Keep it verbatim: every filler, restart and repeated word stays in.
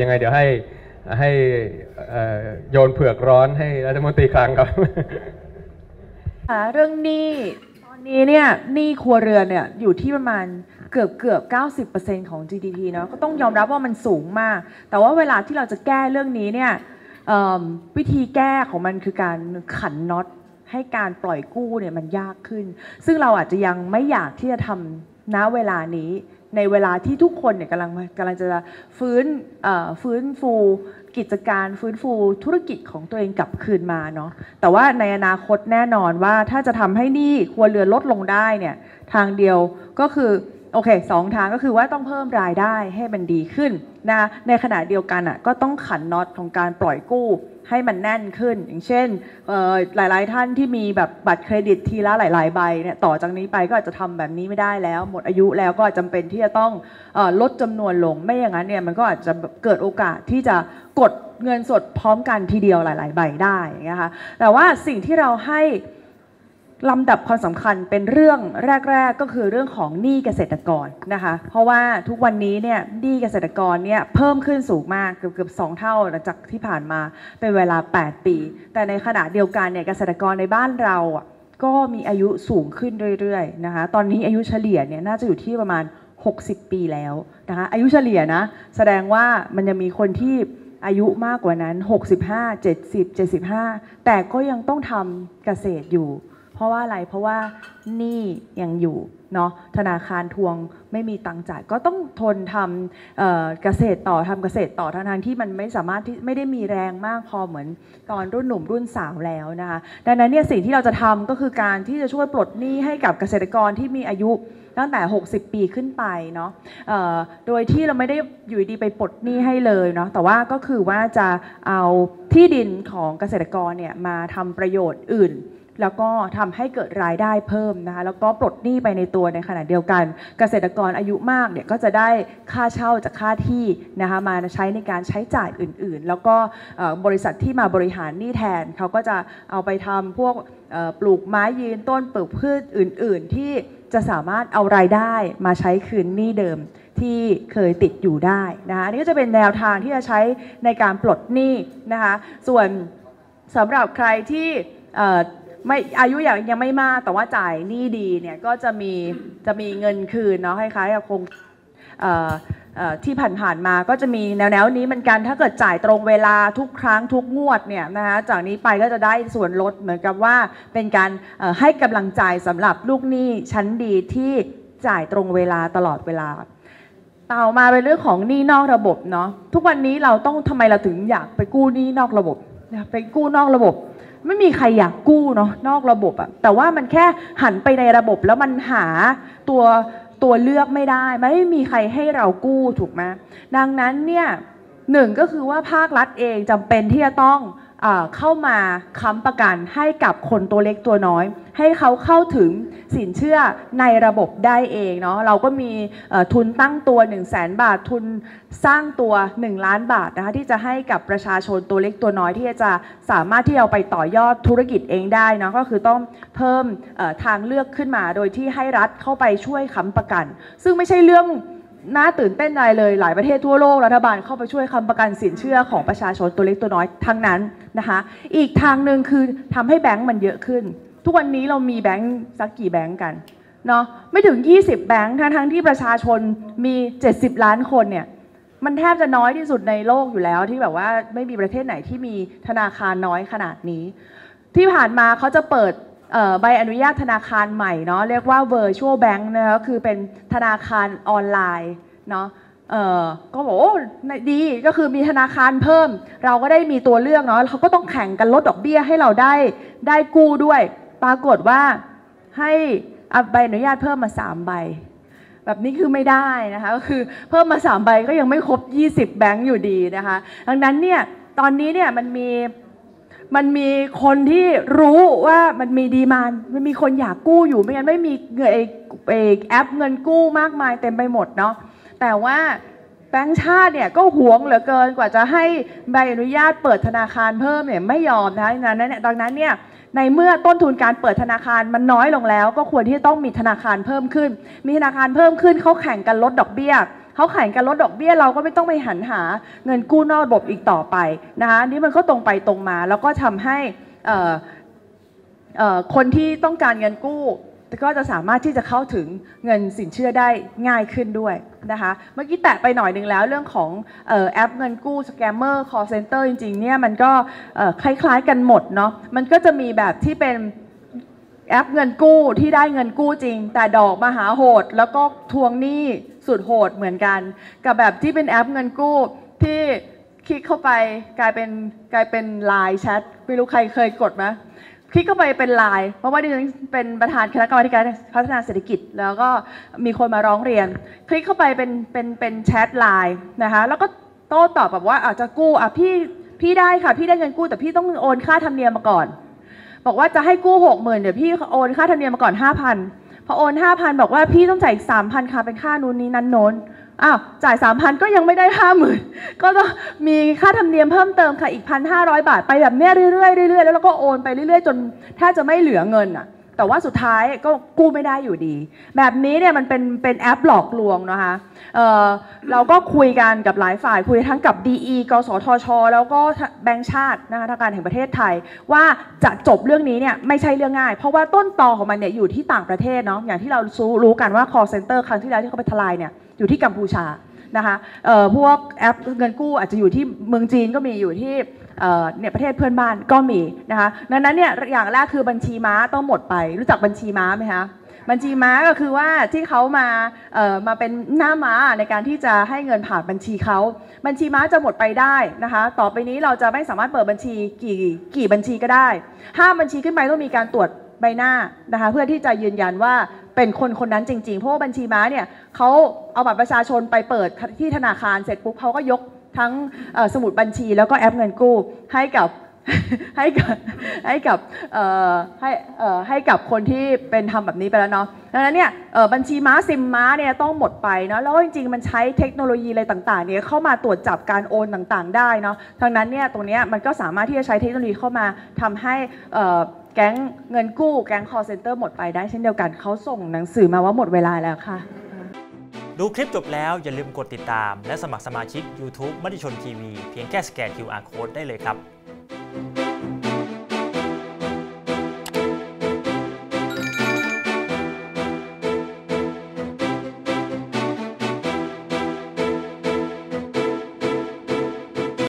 ยังไงเดี๋ยวให้ให้โยนเผือกร้อนให้รัฐมนตรีคลังครับเรื่องหนี้ตอนนี้เนี่ยหนี้ครัวเรือนเนี่ยอยู่ที่ประมาณเกือบเกือบเก้าสิบเปอร์เซ็นต์ของ จี ดี พี เนาะก็ต้องยอมรับว่ามันสูงมากแต่ว่าเวลาที่เราจะแก้เรื่องนี้เนี่ยวิธีแก้ของมันคือการขันน็อตให้การปล่อยกู้เนี่ยมันยากขึ้นซึ่งเราอาจจะยังไม่อยากที่จะทำณเวลานี้ในเวลาที่ทุกคนเนี่ยกำลังกำลังจะฟื้นฟื้นฟูกิจการฟื้นฟูธุรกิจของตัวเองกลับคืนมาเนาะแต่ว่าในอนาคตแน่นอนว่าถ้าจะทำให้หนี้ครัวเรือนลดลงได้เนี่ยทางเดียวก็คือโอเคสองทางก็คือว่าต้องเพิ่มรายได้ให้มันดีขึ้นนะในขณะเดียวกันอ่ะก็ต้องขันน็อตของการปล่อยกู้ให้มันแน่นขึ้นอย่างเช่นหลายๆท่านที่มีแบบบัตรเครดิตทีละหลายๆใบเนี่ยต่อจากนี้ไปก็อาจจะทำแบบนี้ไม่ได้แล้วหมดอายุแล้วก็จำเป็นที่จะต้องลดจำนวนลงไม่อย่างนั้นเนี่ยมันก็อาจจะเกิดโอกาสที่จะกดเงินสดพร้อมกันทีเดียวหลายๆใบได้นะคะแต่ว่าสิ่งที่เราให้ลำดับความสำคัญเป็นเรื่องแรกๆก็คือเรื่องของหนี้เกษตรกรนะคะเพราะว่าทุกวันนี้เนี่ยหนี้เกษตรกรเนี่ยเพิ่มขึ้นสูงมากเกือบๆสองเท่าจากที่ผ่านมาเป็นเวลาแปดปีแต่ในขณะเดียวกันเนี่ยเกษตรกรในบ้านเราก็มีอายุสูงขึ้นเรื่อยๆนะคะตอนนี้อายุเฉลี่ยเนี่ยน่าจะอยู่ที่ประมาณหกสิบปีแล้วนะคะอายุเฉลี่ยนะแสดงว่ามันยังมีคนที่อายุมากกว่านั้นหกสิบห้า เจ็ดสิบ เจ็ดสิบห้าแต่ก็ยังต้องทำเกษตรอยู่เพราะว่าอะไรเพราะว่าหนี้ยังอยู่เนาะธนาคารทวงไม่มีตังค์จ่ายก็ต้องทนทำเอ่อเกษตรต่อทำเกษตรต่อทั้งๆที่มันไม่สามารถที่ไม่ได้มีแรงมากพอเหมือนตอนรุ่นหนุ่มรุ่นสาวแล้วนะคะดังนั้นเนี่ยสิ่งที่เราจะทำก็คือการที่จะช่วยปลดหนี้ให้กับเกษตรกรที่มีอายุตั้งแต่หกสิบปีขึ้นไปเนาะเอ่อโดยที่เราไม่ได้อยู่ดีไปปลดหนี้ให้เลยเนาะแต่ว่าก็คือว่าจะเอาที่ดินของเกษตรกรเนี่ยมาทำประโยชน์อื่นแล้วก็ทำให้เกิดรายได้เพิ่มนะคะแล้วก็ปลดหนี้ไปในตัวในขณะเดียวกันเกษตรกรอายุมากเนี่ยก็จะได้ค่าเช่าจากค่าที่นะคะมาใช้ในการใช้จ่ายอื่นๆแล้วก็บริษัทที่มาบริหารหนี้แทนเขาก็จะเอาไปทำพวกปลูกไม้ยืนต้นปลูกพืชอื่นๆที่จะสามารถเอารายได้มาใช้คืนหนี้เดิมที่เคยติดอยู่ได้นะคะอันนี้ก็จะเป็นแนวทางที่จะใช้ในการปลดหนี้นะคะส่วนสำหรับใครที่ไม่อายุอย่างยังไม่มากแต่ว่าจ่ายหนี้ดีเนี่ยก็จะมีจะมีเงินคืนเนาะคล้ายๆกับคงที่ผ่านๆมาก็จะมีแนวๆนี้เหมือนกันถ้าเกิดจ่ายตรงเวลาทุกครั้งทุกงวดเนี่ยนะคะจากนี้ไปก็จะได้ส่วนลดเหมือนกับว่าเป็นการให้กำลังใจสำหรับลูกหนี้ชั้นดีที่จ่ายตรงเวลาตลอดเวลาต่อมาเป็นเรื่องของหนี้นอกระบบเนาะทุกวันนี้เราต้องทำไมเราถึงอยากไปกู้หนี้นอกระบบไปกู้นอกระบบไม่มีใครอยากกู้เนาะนอกระบบอะแต่ว่ามันแค่หันไปในระบบแล้วมันหาตัวตัวเลือกไม่ได้ไม่มีใครให้เรากู้ถูกไหมดังนั้นเนี่ยหนึ่งก็คือว่าภาครัฐเองจำเป็นที่จะต้องเอ่อเข้ามาค้ำประกันให้กับคนตัวเล็กตัวน้อยให้เขาเข้าถึงสินเชื่อในระบบได้เองเนาะเราก็มีทุนตั้งตัว หนึ่งแสน บาททุนสร้างตัว หนึ่ง ล้านบาทนะคะที่จะให้กับประชาชนตัวเล็กตัวน้อยที่จะสามารถที่เอาไปต่อยอดธุรกิจเองได้เนาะก็คือต้องเพิ่มทางเลือกขึ้นมาโดยที่ให้รัฐเข้าไปช่วยค้ำประกันซึ่งไม่ใช่เรื่องน่าตื่นเต้นอะไรเลยหลายประเทศทั่วโลกรัฐบาลเข้าไปช่วยค้ำประกันสินเชื่อของประชาชนตัวเล็กตัวน้อยทั้งนั้นนะคะอีกทางหนึ่งคือทำให้แบงก์มันเยอะขึ้นทุกวันนี้เรามีแบงค์สักกี่แบงค์กันเนาะไม่ถึงยี่สิบแบงค์ทั้งๆที่ประชาชนมีเจ็ดสิบล้านคนเนี่ยมันแทบจะน้อยที่สุดในโลกอยู่แล้วที่แบบว่าไม่มีประเทศไหนที่มีธนาคารน้อยขนาดนี้ที่ผ่านมาเขาจะเปิดใบอนุญาตธนาคารใหม่เนาะเรียกว่า virtual bank นะคะคือเป็นธนาคารออนไลน์เนาะก็บอกดีก็คือมีธนาคารเพิ่มเราก็ได้มีตัวเลือกเนาะเขาก็ต้องแข่งกันลดดอกเบี้ยให้เราได้ได้กู้ด้วยปรากฏว่าให้ใบอนุญาตเพิ่มมาสามใบแบบนี้คือไม่ได้นะคะก็คือเพิ่มมาสามใบก็ยังไม่ครบยี่สิบแบงค์อยู่ดีนะคะดังนั้นเนี่ยตอนนี้เนี่ยมันมีมันมีคนที่รู้ว่ามันมีดีมานด์มันมีคนอยากกู้อยู่ไม่งั้นไม่มีเงินไอ้แอปเงินกู้มากมายเต็มไปหมดเนาะแต่ว่าแบงก์ชาติเนี่ยก็หวงเหลือเกินกว่าจะให้ใบอนุญาตเปิดธนาคารเพิ่มเนี่ยไม่ยอมนะคะดังนั้นเนี่ยดังนั้นเนี่ยในเมื่อต้นทุนการเปิดธนาคารมันน้อยลงแล้วก็ควรที่จะต้องมีธนาคารเพิ่มขึ้นมีธนาคารเพิ่มขึ้นเขาแข่งกันลดดอกเบี้ย เขาแข่งกันลดดอกเบี้ยเราก็ไม่ต้องไปหันหาเงินกู้นอกระบบอีกต่อไปนะคะนี่มันก็ตรงไปตรงมาแล้วก็ทำให้คนที่ต้องการเงินกู้ก็จะสามารถที่จะเข้าถึงเงินสินเชื่อได้ง่ายขึ้นด้วยนะคะเมื่อกี้แตะไปหน่อยหนึ่งแล้วเรื่องของแอปเงินกู้สแกมเมอร์ call center จริงๆเนี่ยมันก็คล้ายๆกันหมดเนาะมันก็จะมีแบบที่เป็นแอปเงินกู้ที่ได้เงินกู้จริงแต่ดอกมหาโหดแล้วก็ทวงหนี้สุดโหดเหมือนกันกับแบบที่เป็นแอปเงินกู้ที่คลิกเข้าไปกลายเป็นกลายเป็นไลน์แชทไม่รู้ใครเคยกดไหมคลิกเข้าไปเป็นไลน์เพราะว่าดิฉันเป็นประธานคณะกรรมการพัฒนาเศรษฐกิจแล้วก็มีคนมาร้องเรียนคลิกเข้าไปเป็นเป็นเป็นแชทไลน์นะคะแล้วก็โต้ตอบแบบว่าอาจจะกู้อ่ะพี่พี่ได้ค่ะพี่ได้เงินกู้แต่พี่ต้องโอนค่าธรรมเนียมมาก่อนบอกว่าจะให้กู้หกหมื่นเดี๋ยวพี่โอนค่าธรรมเนียมมาก่อน ห้าพัน พอโอน ห้าพัน บอกว่าพี่ต้องจ่ายอีก สามพัน ค่ะเป็นค่านู้นนี้นั้นโน้นอ้าวจ่าย สามพัน ก็ยังไม่ได้ ห้าหมื่น ก็ต้องมีค่าธรรมเนียมเพิ่มเติมค่ะอีก หนึ่งพันห้าร้อย บาทไปแบบเนี้ยเรื่อยๆเรื่อยๆแล้วเราก็โอนไปเรื่อยๆจนถ้าจะไม่เหลือเงินอ่ะแต่ว่าสุดท้ายก็กู้ไม่ได้อยู่ดีแบบนี้เนี่ยมันเป็นเป็นแอปหลอกลวงนะคะ เ, เราก็คุยกันกับหลายฝ่ายคุยทั้งกับ ดี อี กสทช.แล้วก็แบงก์ชาตินะคะธนาคารแห่งประเทศไทยว่าจะจบเรื่องนี้เนี่ยไม่ใช่เรื่องง่ายเพราะว่าต้นตอของมันเนี่ยอยู่ที่ต่างประเทศเนาะอย่างที่เรารู้กันว่า call center ครั้งที่แล้วที่เขาไปทลายเนี่ยอยู่ที่กัมพูชานะคะพวกแอปเงินกู้อาจจะอยู่ที่เมืองจีนก็มีอยู่ที่เนี่ยประเทศเพื่อนบ้านก็มีนะคะดังนั้นเนี่ยอย่างแรกคือบัญชีม้าต้องหมดไปรู้จักบัญชีม้าไหมคะบัญชีม้าก็คือว่าที่เขามาเอ่อมาเป็นหน้าม้าในการที่จะให้เงินผ่านบัญชีเขาบัญชีม้าจะหมดไปได้นะคะต่อไปนี้เราจะไม่สามารถเปิดบัญชีกี่กี่บัญชีก็ได้ห้าบัญชีขึ้นไปต้องมีการตรวจใบหน้านะคะเพื่อที่จะยืนยันว่าเป็นคนคนนั้นจริงๆเพราะว่าบัญชีม้าเนี่ยเขาเอาบัตรประชาชนไปเปิดที่ธนาคารเสร็จปุ๊บเขาก็ยกทั้งสมุดบัญชีแล้วก็แอปเงินกู้ให้กับให้กับให้กับให้ให้กับคนที่เป็นทำแบบนี้ไปแล้วเนาะดังนั้นเนี่ยบัญชีม้าซิมม้าเนี่ยต้องหมดไปเนาะแล้วจริงๆมันใช้เทคโนโลยีอะไรต่างๆเนี่ยเข้ามาตรวจจับการโอนต่างๆได้เนาะดังนั้นเนี่ยตรงนี้มันก็สามารถที่จะใช้เทคโนโลยีเข้ามาทำให้แก๊งเงินกู้แก๊ง call center หมดไปได้เช่นเดียวกันเขาส่งหนังสือมาว่าหมดเวลาแล้วค่ะดูคลิปจบแล้วอย่าลืมกดติดตามและสมัครสมาชิก YouTube มติชนทีวีเพียงแค่สแกน คิว อาร์ Code ได้เลยครับ